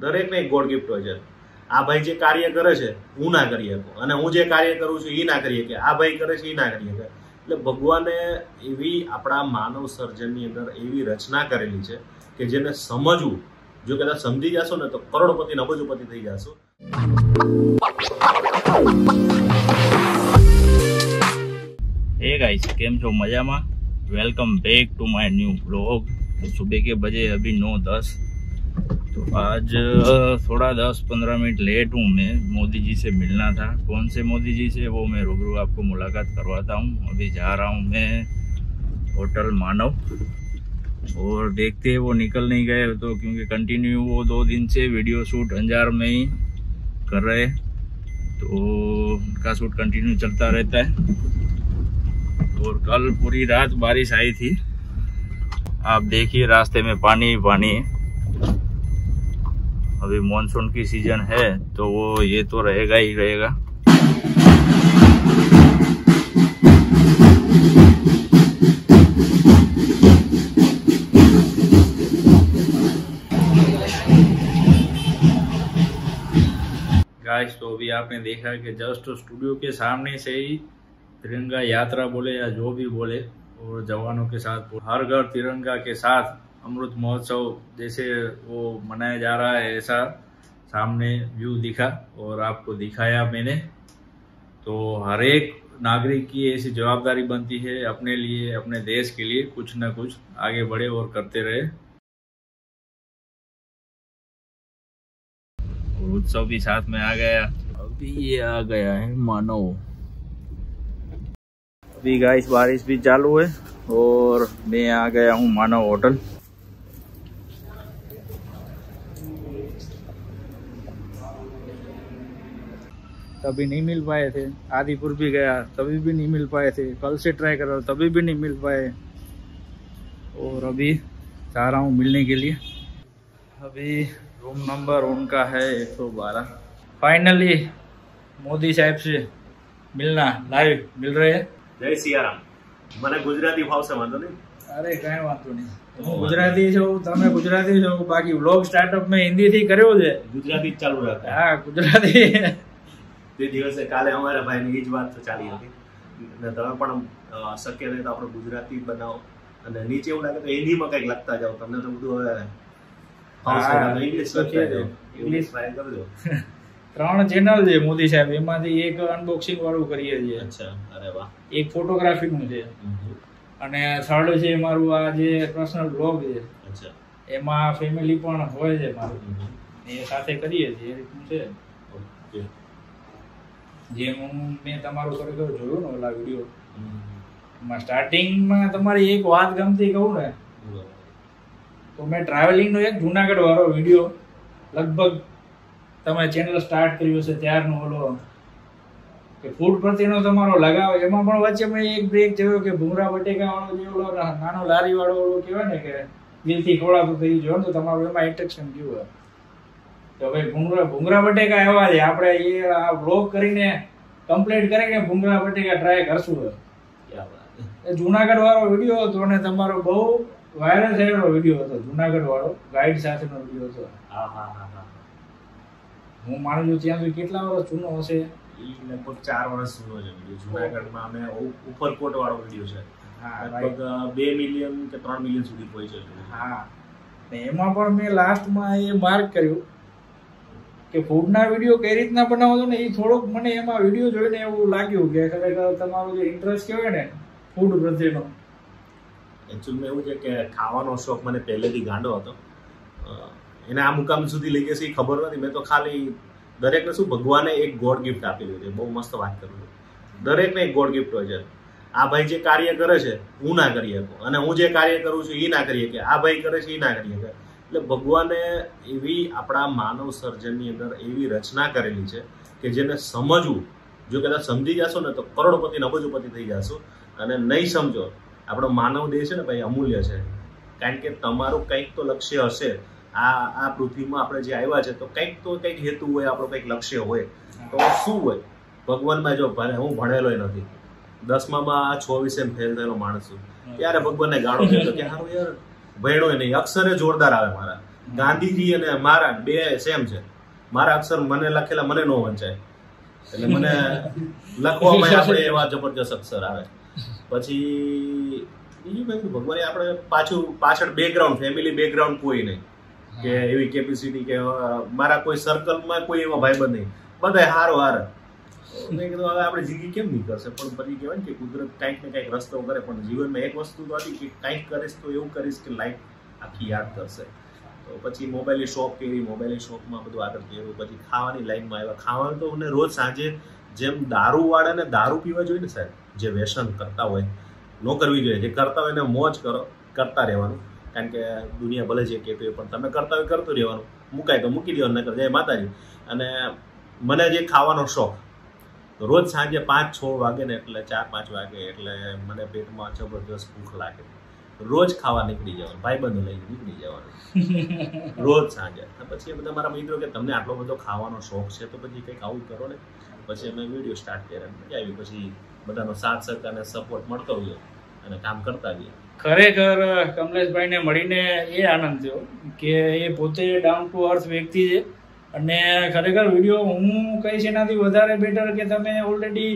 દરેકને એક God gift હોય છે। आ भाई जे कार्य करे छे हूँ ना करी शकूँ अने हूँ जे कार्य करूँ छूं ई ना करी शके, आ भाई करे छे ई ना करी शके। एटले भगवाने एवी आपणा मानव सर्जननी अंदर एवी रचना करेली छे के जेने समजवुं, जो कदाच समजी जाशो ने तो करोड़पति ने अबजोपति थई जाशो। हे गाइस, केम छो? मजामां। Welcome back to my new vlog. सुबह के बजे अभी 9:10, तो आज थोड़ा 10-15 मिनट लेट हूँ। मैं मोदी जी से मिलना था, कौन से मोदी जी से वो मैं रूबरू आपको मुलाकात करवाता हूँ। अभी जा रहा हूँ मैं होटल मानव, और देखते हैं वो निकल नहीं गए तो, क्योंकि कंटिन्यू वो 2 दिन से वीडियो शूट अंजार में ही कर रहे, तो उनका शूट कंटिन्यू चलता रहता है। और कल पूरी रात बारिश आई थी, आप देखिए रास्ते में पानी ही पानी है। अभी मॉनसून की सीजन है तो वो ये तो रहेगा ही रहेगा। गाइस, तो अभी आपने देखा कि जस्ट स्टूडियो के सामने से ही तिरंगा यात्रा बोले या जो भी बोले, और जवानों के साथ हर घर तिरंगा के साथ अमृत महोत्सव जैसे वो मनाया जा रहा है, ऐसा सामने व्यू दिखा और आपको दिखाया मैंने। तो हर एक नागरिक की ऐसी जवाबदारी बनती है अपने लिए, अपने देश के लिए कुछ ना कुछ आगे बढ़े और करते रहे। और उत्सव भी साथ में आ गया। अभी ये आ गया है मानव। अभी गाइस बारिश भी चालू है और मैं आ गया हूँ मानव होटल। तभी नहीं मिल पाए थे, आदिपुर भी गया तभी भी नहीं मिल पाए थे, कल से ट्राई कर रहा तभी भी नहीं मिल पाए, और अभी जा रहा हूँ मिलने के लिए। अभी रूम नंबर उनका है 112। फाइनली मोदी साहब से मिलना, लाइव मिल रहे हैं। जय सियाराम। मैंने गुजराती भाव से वांधो नहीं। अरे कहीं वांधो नहीं, गुजराती छो तमे, गुजराती छो। बाकी व्लॉग स्टार्टअप में हिंदी थी कर्यो छे, गुजराती चालू रहता है। हां गुजराती ते दिवसे काले अमारा भाईनी ज बात तो चाली हती ने तमे पण शक्य रहे तो आपणे गुजराती बनाओ अने नीचे एवं लागे तो हिंदी में કંઈક લખતા જાવ, તમને તો બધું હવે આવશે ને। ઇંગ્લિશ લખી દો, ઇંગ્લિશ ટ્રાય કરજો। 3 ચેનલ છે મોદી સાહેબ, એમાંથી એક અનબોક્સિંગ વાળું કરીએ છીએ। અચ્છા, અરે વાહ। એક ફોટોગ્રાફી નું છે અને સાડો છે મારું આ જે પર્સનલ બ્લોગ છે। અચ્છા, એમાં ફેમિલી પણ હોય છે મારું, એ સાથે કરીએ છીએ એ રીતનું છે। ઓકે, જે મેં તમારું ખરેખર જોયું ને ઓલા વિડીયો માં, સ્ટાર્ટિંગમાં તમારી એક વાત ગમતી કહું ને તો, મેં ટ્રાવેલિંગનો એક જૂનાગઢ વાળો વિડીયો, લગભગ તમે ચેનલ સ્ટાર્ટ કર્યું હશે ત્યારનો ઓલો, કે ફૂડ પ્રત્યેનો તમારો લગાવ, એમાં પણ વચ્ચે મેં એક બ્રેક જોયો કે ભૂંગરા બટેકા વાળો જે ઓલો નાનો લારી વાળો ઓલો કહેવાય ને, કે દિલથી ખોળાતું થઈ જોયો ને, તો તમારું એમાં ઇન્ટ્રેક્શન ગયું હોય તો ભાઈ ભૂંગરા બટેકા એવા છે, આપણે એ આ વ્લોગ કરીને કમ્પ્લીટ કરીને ભૂંગરા બટેકા ટ્રાય કરશું। એ જૂનાગઢ વાળો વિડીયો હતો અને તમારો બહુ વાયરલ થયેલો વિડીયો હતો, જૂનાગઢ વાળો ગાઈડ સાથેનો વિડીયો હતો। હા હા હા, હું માનું છું ત્યાં સુધી કેટલા વર્ષ જૂનો હશે? લગભગ 4 વર્ષ જૂનો છે વિડીયો। જૂનાગઢમાં અમે ઉપરકોટ વાળો વિડીયો છે, હા લગભગ 2 મિલિયન કે 3 મિલિયન સુધી પહોંચ્યો છે। હા, ને એમાં પણ મેં લાસ્ટમાં એ માર્ક કર્યું કે ફૂડના વિડીયો કઈ રીતના બનાવો છો ને, એ થોડોક મને એમાં વિડીયો જોઈને એવું લાગ્યું કે ખરેખર તમારો જે ઇન્ટરેસ્ટ કહેવાય ને ફૂડ પ્રત્યેનો, એકચ્યુઅલમાં એવું છે કે ખાવાનો શોખ મને પહેલેથી ગાંડો હતો, એને આ મુકામ સુધી લઈ ગઈ છે ખબર નથી। મેં તો ખાલી દરેકને શું ભગવાને એક ગોડ ગિફ્ટ આપેલું છે, બહુ મસ્ત વાત કરું છું, દરેકને એક ગોડ ગિફ્ટ હોય છે। આ ભાઈ જે કાર્ય કરે છે હું ના કરી શકું અને હું જે કાર્ય કરું છું એ ના કરી શકે, આ ભાઈ કરે છે એ ના કરી શકે। એટલે ભગવાને એવી આપણા માનવ સર્જનની અંદર એવી રચના કરેલી છે કે જેને સમજવું, જો કદાચ સમજી જશો ને તો કરોડપતિ ને અબજોપતિ થઈ જશો, અને નહીં સમજો આપણો માનવ દેહ છે ને ભાઈ અમૂલ્ય છે, કારણ કે તમારું કંઈક તો લક્ષ્ય હશે। આ પૃથ્વીમાં આપણે જે આવ્યા છે તો કંઈક તો કંઈક હેતુ હોય આપણો, કંઈક લક્ષ્ય હોય તો શું હોય ભગવાનમાં। જો ભલે હું ભણેલો નથી, 10મામાં 26 એમ ફેલ થયેલો માણસ છું, ત્યારે ભગવાનને ગાળો દેતો કે હારું યાર ભણ્યો નહીં, અક્ષરે જોરદાર આવે મારા गांधीजी अने मारा बे सेम छे। मारा अक्षर मने लखेला मने नो वंचाय એટલે મને લખવામાં આપણે એવા જબરજસ્ત અક્ષર આવે। પછી બીજું કઈ ભગવાને આપણે પાછું પાછળ બેકગ્રાઉન્ડ ફેમિલી બેકગ્રાઉન્ડ કોઈ નહીં કે એવી કેપેસિટી કે મારા કોઈ સર્કલમાં કોઈ એવા ભાઈબંધ નહીં, બધા હારો હાર। મેં કીધું હવે આપણે જિંદગી કેમ નહીં કરશે, પણ પછી કહેવાય ને કે કુદરત કાંઈક ને કાંઈક રસ્તો કરે। પણ જીવનમાં એક વસ્તુ તો હતી કે કાંઈક કરીશ તો એવું કરીશ કે લાઈફ આખી યાદ કરશે। तो पछी मोबाइल शॉप करी, मोबाइल शॉप में बधुं आदर कर्युं। पछी खावानी लाइन में आव्या, खावानुं तो अने रोज सांजे जेम दारूवाळाने दारू पीवा जोईए ने साहेब, जे व्यसन करता होय नो करवी जोईए, जे करता होय ने मौज करो, करता रहेवानुं। कारण के दुनिया भले जे कहेते पण तमे करता होय करतुं रहेवानुं, मुकाय तो मूकी देवानुं, नकर जय माताजी। अने मने जे खावानो शौक तो रोज सांजे 5-6 वागे ने एटले 4-5 वागे एटले मने पेटमां जबरदस्त भूख लागे, रोज खावा निकली जवानुं, भाईबंधो लईने निकली जवानुं रोज सांजे। पछी बधा मारा मित्रो के तमने आटलो बधो खावानो शौक छे तो पछी कंईक आवुं करो ने। पछी अमे विडियो स्टार्ट कर्या, मजा आवी। पछी बधानो साथ सरकारने सपोर्ट मळतो गयो अने काम करता गया। खरेखर कमलेशभाईने मळीने ए आनंद थयो के ए पोते डाउन टू अर्थ व्यक्ति छे अने खरेखर विडियो हूँ कहीश एनाथी वधारे बेटर के तमे ऑलरेडी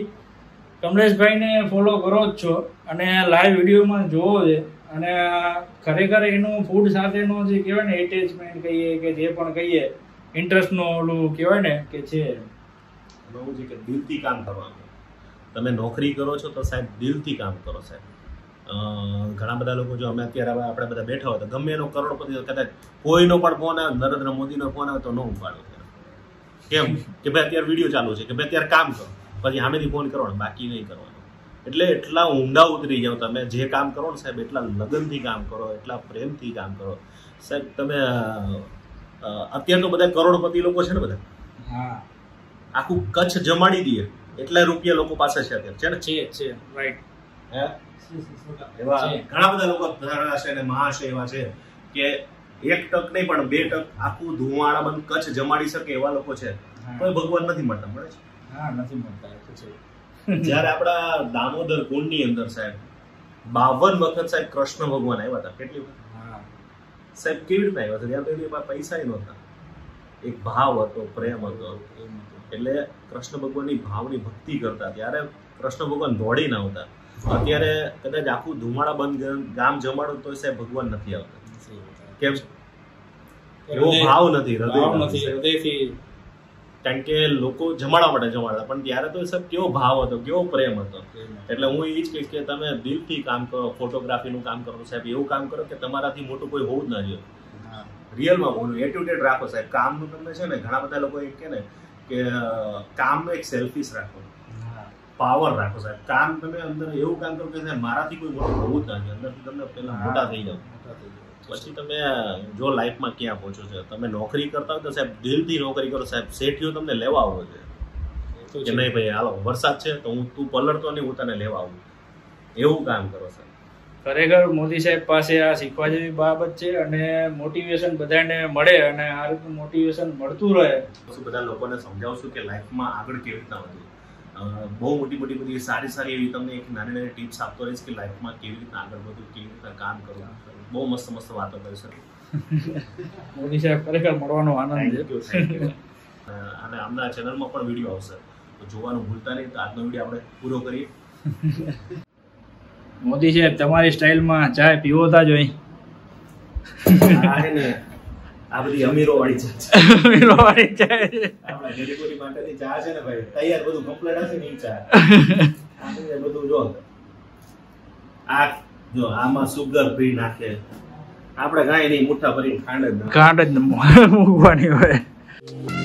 कमलेशभाईने फॉलो करो ज छो अने लाइव विडियो में जोवो छे। અને ખરેખર એનું ફૂડ સાથેનો જે કહેવાય ને એટેચમેન્ટ કહીએ કે જે પણ કહીએ ઇન્ટરેસ્ટનો ઓલું કહેવાય ને કે છે બહુ જ કે દિલથી કામ કરવાનું। તમે નોકરી કરો છો તો સાહેબ દિલથી કામ કરો સાહેબ। ઘણા બધા લોકો જો અમે અત્યારે હવે આપણે બધા બેઠા હોય તો ગમે એનો કરોડપતિ કદાચ કોઈનો પણ ફોન આવે, નરેન્દ્ર મોદીનો ફોન આવે તો ન ઉપાડો, કેમ કે ભાઈ અત્યારે વિડીયો ચાલુ છે કે ભાઈ અત્યારે કામ કરો, પછી સામેથી ફોન કરો, બાકી નહીં કરવાનું। એટલે એટલા ઊંડા ઉતરી જાઓ તમે જે કામ કરો ને સાહેબ, એટલા લગનથી કામ કરો, એટલા પ્રેમથી કામ કરો સાહેબ। તમે અત્યારે તો બધા કરોડપતિ લોકો છે ને બધા, હા આખું કચ્છ જમાડી દઈએ એટલા રૂપિયા લોકો પાસે છે અત્યારે, છે ને? છે રાઈટ, હે એવા ઘણા બધા લોકો ધરાણા છે ને મહાશ એવા છે કે 1 ટક નહીં પણ 2 ટક આખું ધુમાડાબંધ કચ્છ જમાડી શકે એવા લોકો છે। કોઈ ભગવાન નથી મળતા, મળે છે? હા નથી મળતા, એ તો છે। जय अपना दामोदर कुंड अंदर साहब 52 वखत साहब कृष्ण भगवान आया था। कितनी वखत साहब केवी रीते आया था? यार तो पैसा ही नता, एक भाव हतो, प्रेम हतो। એટલે કૃષ્ણ ભગવાનની ભાવની ભક્તિ કરતા ત્યારે કૃષ્ણ ભગવાન દોડી ના આવતા। અત્યારે કદાચ આખું ધુમાડા બંધ ગામ જમાડો તો સાહેબ ભગવાન નથી આવતા, કેમ? એવો ભાવ નથી, હૃદયથી। कारण के लोग जमाड़ा जमाड़ता, पण त्यारे तो सब केवो भाव हतो, केवो प्रेम हतो। एटले हूँ ई ज कहीश के तमे दिलथी काम करो, फोटोग्राफी नुं काम करो साहेब, एवुं काम करो के तमाराथी मोटो कोई होवुं ज ना जोईए। रियल मां बोलो, एटिट्यूड राखो साहेब। काम नुं तमने छे ने घणा बधा लोको एम के ने के काम में एक सेल्फिश राखो, पावर राखो साहेब। काम तमे अंदर एवुं काम करो के साहेब माराथी कोई मोटो होवुं ज ना जोईए, अंदरथी तमने पहेला मोटा थई जाओ। પછી તમે જો લાઈફમાં ક્યાં પહોંચો છો, તમે નોકરી કરતા હોય તો સાહેબ દિલથી નોકરી કરો સાહેબ। શેઠિયો તમને લેવા આવો છે કે નહીં ભાઈ હાલો વરસાદ છે તો તું પલળતો નહીં, હું તને લેવા આવું, એવું કામ કરો સાહેબ। ખરેખર મોદી સાહેબ પાસે આ શીખવા જેવી બાબત છે અને મોટિવેશન બધાને મળે અને આ રીતનું મોટિવેશન મળતું રહે। પછી બધા લોકોને સમજાવશું કે લાઈફમાં આગળ કેવી રીતના વધવું। બહુ મોટી બધી સારી સારી એવી તમને એક નાની નાની ટિપ્સ આપતો રહીશ કે લાઈફમાં કેવી રીતના આગળ વધવું, કેવી રીતના કામ કરવું। બહુ મસ્ત મસ્ત વાતો કરી સર મોદી સાહેબ, ખરેખર મળવાનો આનંદ છે। અને આમના ચેનલમાં પણ વિડીયો આવશે તો જોવાનું ભૂલતા નહીં। તો આજનો વિડીયો આપણે પૂરો કરીએ। મોદી સાહેબ તમારી સ્ટાઇલમાં ચા પીવોતા જ હોય, આ હે ને આ બધી અમીરોવાળી ચા છે, આપણા ગરીબોની માટેની ચા છે ને ભાઈ, તૈયાર બધું કમ્પ્લીટ હશે ની ચા આ બધું જો આ જો આમાં સુગર ભરી નાખે, આપણે કાંઈ નહીં, મુઠ્ઠા ભરીને ખાંડ જ મૂકવાની હોય।